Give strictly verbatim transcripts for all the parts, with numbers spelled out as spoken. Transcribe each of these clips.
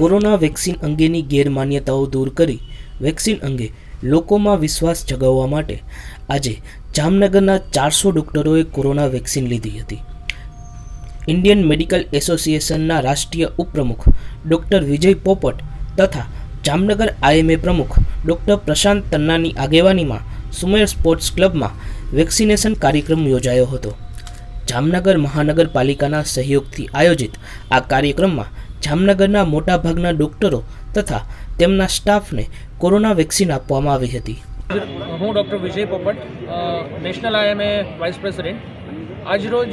Corona vaccine અંગેની ગેરમાન્યતાઓ દૂર કરી વેક્સિન અંગે લોકોમાં વિશ્વાસ જગાવવા માટે આજે જામનગરના ચારસો ડોક્ટરોએ કોરોના વેક્સિન લીધી હતી। ઇન્ડિયન મેડિકલ એસોસિએશનના રાષ્ટ્રીય ઉપપ્રમુખ ડૉક્ટર વિજય પોપટ તથા જામનગર આઈએમએ પ્રમુખ ડૉક્ટર પ્રશાંત તન્નાની આગેવાનીમાં સુમેર સ્પોર્ટ્સ ક્લબમાં વેક્સિનેશન કાર્યક્રમ યોજાયો હતો। જામનગર મહાનગરપાલિકાના સહયોગથી આયોજિત આ કાર્યક્રમમાં જામનગરના મોટાભાગના ડોક્ટરો તથા તેમના સ્ટાફને કોરોના વેક્સિન આપવામાં આવી હતી। હું doctor Vijay Popat, national IMA vice president. આજરોજ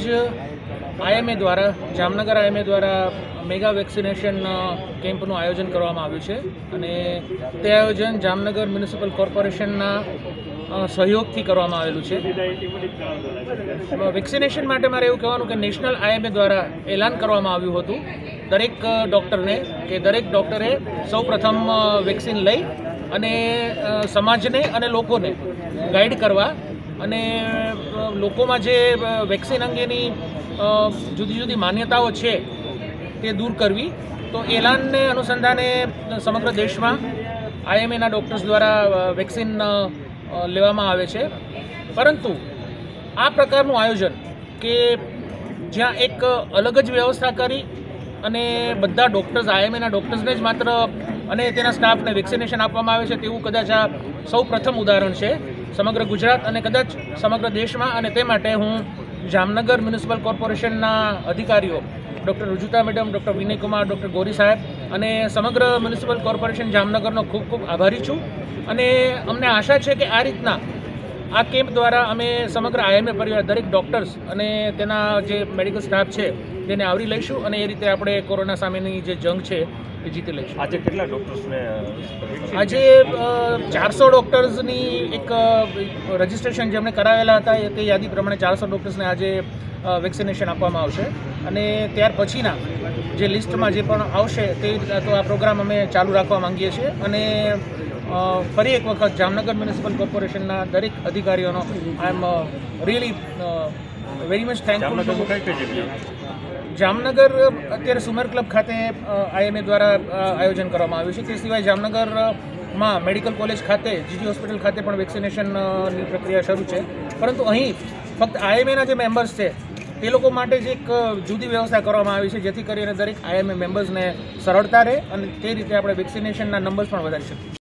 આઈએમએ દ્વારા જામનગર આઈએમએ દ્વારા મેગા વેક્સિનેશન કેમ્પનું આયોજન કરવામાં આવ્યું છે અને તે આયોજન જામનગર મ્યુનિસિપલ કોર્પોરેશનના સહયોગથી કરવામાં આવેલું છે। વેક્સિનેશન માટે મારે એવું કહેવાનું કે નેશનલ આઈએમએ દ્વારા એલાન કરવામાં આવ્યું હતું દરેક ડૉક્ટરને કે દરેક ડૉક્ટરે સૌ પ્રથમ વેક્સિન લઈ અને સમાજને અને લોકોને ગાઈડ કરવા અને લોકોમાં જે વેક્સિન અંગેની જુદી જુદી માન્યતાઓ છે તે દૂર કરવી, તો એલાનને અનુસંધાને સમગ્ર દેશમાં આઈએમએના ડૉક્ટર્સ દ્વારા વેક્સિન લેવામાં આવે છે। પરંતુ આ પ્રકારનું આયોજન કે જ્યાં એક અલગ જ વ્યવસ્થા કરી અને બધા ડૉક્ટર્સ આઈએમએના ડૉક્ટર્સને જ માત્ર અને તેના સ્ટાફને વેક્સિનેશન આપવામાં આવે છે તેવું કદાચ આ સૌ પ્રથમ ઉદાહરણ છે સમગ્ર ગુજરાત અને કદાચ સમગ્ર દેશમાં। અને તે માટે હું જામનગર મ્યુનિસિપલ કોર્પોરેશનના અધિકારીઓ doctor Rujuta madam, doctor Vinaykumar, doctor Gori સાહેબ અને સમગ્ર મ્યુનિસિપલ કોર્પોરેશન જામનગરનો ખૂબ ખૂબ આભારી છું અને અમને આશા છે કે આ રીતના આ કેમ્પ દ્વારા અમે સમગ્ર આઈએમએ પરિવાર, દરેક ડૉક્ટર્સ અને તેના જે મેડિકલ સ્ટાફ છે તેને આવરી લઈશું અને એ રીતે આપણે કોરોના સામેની જે જંગ છે એ જીતી લઈશું। આજે કેટલા ડૉક્ટર્સને? આજે ચારસો ડૉક્ટર્સની એક રજિસ્ટ્રેશન જેમણે કરાવેલા હતા તે યાદી પ્રમાણે ચારસો ડૉક્ટર્સને આજે વેક્સિનેશન આપવામાં આવશે અને ત્યાર પછીના જે લિસ્ટમાં જે પણ આવશે તે તો આ પ્રોગ્રામ અમે ચાલુ રાખવા માંગીએ છીએ અને ફરી એક વખત જામનગર મ્યુનિસિપલ કોર્પોરેશનના દરેક અધિકારીઓનો I am really very much thankful. Jamnagar અત્યારે સુમેર ક્લબ ખાતે આઈએમએ દ્વારા આયોજન કરવામાં આવ્યું છે, તે સિવાય જામનગરમાં મેડિકલ કોલેજ ખાતે, જીજી હોસ્પિટલ ખાતે પણ વેક્સિનેશનની પ્રક્રિયા શરૂ છે। પરંતુ અહીં ફક્ત આઈએમએના જે મેમ્બર્સ છે તે લોકો માટે જ એક જુદી વ્યવસ્થા કરવામાં આવી છે જેથી કરીને દરેક આઈએમએ મેમ્બર્સને સરળતા રહે અને તે રીતે આપણે વેક્સિનેશનના નંબર્સ પણ વધારી શકીએ।